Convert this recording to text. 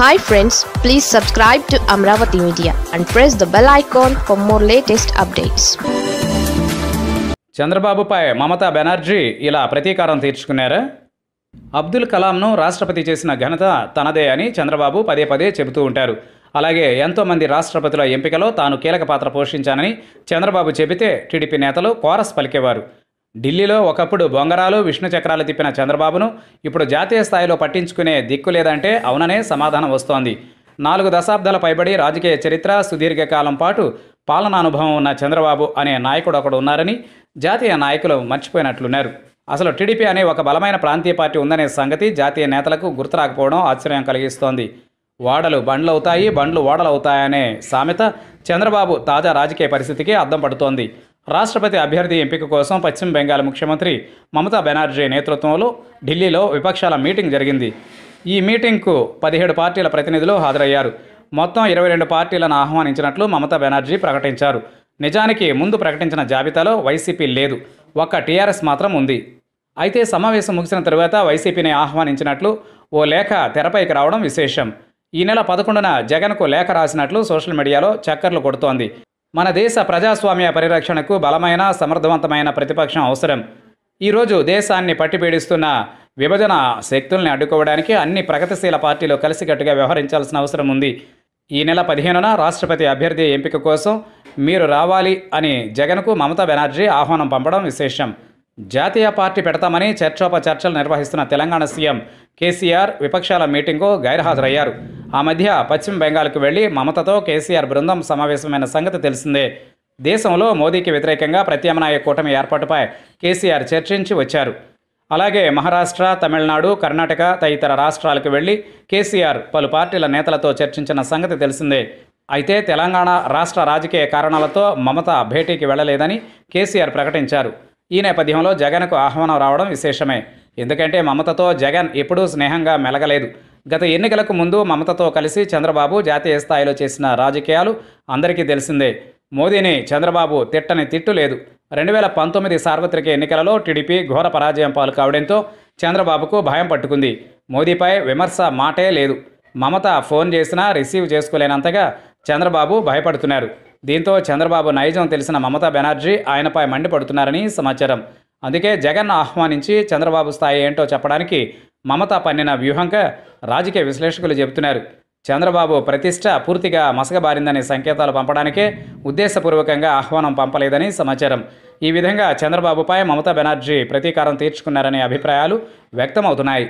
Hi friends, please subscribe to Amravati Media and press the bell icon for more latest updates. Chandrababu Pai, Mamata Banerjee, Ila Pratikaram Tirchukunnara. Abdul Kalamnu Rashtrapati Chesina Ghanata Tanade Ani Chandrababu Pade Chebutu Untaru. Alage Ento Mandi Rashtrapatula Empikalo Tanu Kelaka Patra Poshinchanani Chandrababu Chebite TDP Netalu Chorus Palikevaru. ఢిల్లీలో ఒకప్పుడు బొంగరాలు విష్ణు చక్రాలు తిప్పిన చంద్రబాబును ఇప్పుడు జాతీయ స్థాయిలో పట్టించుకునే దిక్కు లేదంటే అవుననే సమాధానం వస్తోంది. 4 దశాబ్దాల పైబడి రాజకీయ చరిత్ర, సుదీర్ఘకాలం పాటు పాలనా అనుభవం ఉన్న చంద్రబాబు అనే నాయకుడు ఒకడు ఉన్నారని జాతీయ నాయకులు మర్చిపోయినట్లున్నారు. అసలు టీడీపీ అనే ఒక బలమైన ప్రాంతీయ పార్టీ ఉందనే సంగతి జాతీయ నేతలకు గుర్తు రాకపోవడం ఆశ్చర్యం కలిగిస్తోంది. వాడలు బండ్లవుతాయి, బండ్లు ఓడలవుతాయనే సామెత చంద్రబాబు తాజా రాజకీయ పరిస్థితికి అద్దం పడుతోంది. రాష్ట్రపతి అభ్యర్థి ఎంపిక కోసం పశ్చిమ బెంగాల్ ముఖ్యమంత్రి మమతా బెనర్జీ నేతృత్వంలో ఢిల్లీలో విపక్షాల మీటింగ్ జరిగింది. ఈ మీటింగ్కు 17 పార్టీల ప్రతినిధులు హాజరయ్యారు. మొత్తం 22 పార్టీలను ఆహ్వానించినట్లు మమతా బెనర్జీ ప్రకటించారు. నిజానికి ముందు ప్రకటించిన జాబితాలో వైసీపీ లేదు, ఒక్క టీఆర్ఎస్ మాత్రం ఉంది. అయితే సమావేశం ముగిసిన తరువాత వైసీపీని ఆహ్వానించినట్లు ఓ లేఖ తెరపైకి రావడం విశేషం. ఈ నెల 11న జగన్కు లేఖ రాసినట్లు సోషల్ మీడియాలో చక్కర్లు కొడుతోంది. మన దేశ ప్రజాస్వామ్య పరిరక్షణకు బలమైన, సమర్థవంతమైన ప్రతిపక్షం అవసరం. ఈరోజు దేశాన్ని పట్టిపీడిస్తున్న విభజన శక్తుల్ని అడ్డుకోవడానికి అన్ని ప్రగతిశీల పార్టీలు కలిసికట్టుగా వ్యవహరించాల్సిన అవసరం ఉంది. ఈ నెల 15న రాష్ట్రపతి అభ్యర్థి ఎంపిక కోసం మీరు రావాలి అని జగన్కు మమతా బెనర్జీ ఆహ్వానం పంపడం విశేషం. జాతీయ పార్టీ పెడతామని చర్చోపచర్చలు నిర్వహిస్తున్న తెలంగాణ సీఎం కేసీఆర్ విపక్షాల మీటింగ్కు గైర్హాజరయ్యారు. ఆ మధ్య పశ్చిమ బెంగాల్కు వెళ్లి మమతతో కేసీఆర్ బృందం సమావేశమైన సంగతి తెలిసిందే. దేశంలో మోదీకి వ్యతిరేకంగా ప్రత్యామ్నాయ కూటమి ఏర్పాటుపై కేసీఆర్ చర్చించి వచ్చారు. అలాగే మహారాష్ట్ర, తమిళనాడు, కర్ణాటక తదితర రాష్ట్రాలకు వెళ్లి కేసీఆర్ పలు పార్టీల నేతలతో చర్చించిన సంగతి తెలిసిందే. అయితే తెలంగాణ రాష్ట్ర రాజకీయ కారణాలతో మమత భేటీకి వెళ్లలేదని కేసీఆర్ ప్రకటించారు. ఈ నేపథ్యంలో జగన్కు ఆహ్వానం రావడం విశేషమే. ఎందుకంటే మమతతో జగన్ ఎప్పుడూ స్నేహంగా మెలగలేదు. గత ఎన్నికలకు ముందు మమతతో కలిసి చంద్రబాబు జాతీయ స్థాయిలో చేసిన రాజకీయాలు అందరికీ తెలిసిందే. మోదీని చంద్రబాబు తిట్టని తిట్టు లేదు. 2019 సార్వత్రిక ఎన్నికలలో టీడీపీ ఘోర పరాజయం పాలు కావడంతో చంద్రబాబుకు భయం పట్టుకుంది. మోదీపై విమర్శ మాటే లేదు. మమత ఫోన్ చేసినా రిసీవ్ చేసుకోలేనంతగా చంద్రబాబు భయపడుతున్నారు. దీంతో చంద్రబాబు నైజం తెలిసిన మమతా బెనర్జీ ఆయనపై మండిపడుతున్నారని సమాచారం. అందుకే జగన్ ఆహ్వానించి చంద్రబాబు స్థాయి ఏంటో చెప్పడానికి మమత పన్నిన వ్యూహంగా రాజకీయ విశ్లేషకులు చెబుతున్నారు. చంద్రబాబు ప్రతిష్ట పూర్తిగా మసకబారిందనే సంకేతాలు పంపడానికే ఉద్దేశపూర్వకంగా ఆహ్వానం పంపలేదని సమాచారం. ఈ విధంగా చంద్రబాబుపై మమతా బెనర్జీ ప్రతీకారం తీర్చుకున్నారనే అభిప్రాయాలు వ్యక్తమవుతున్నాయి.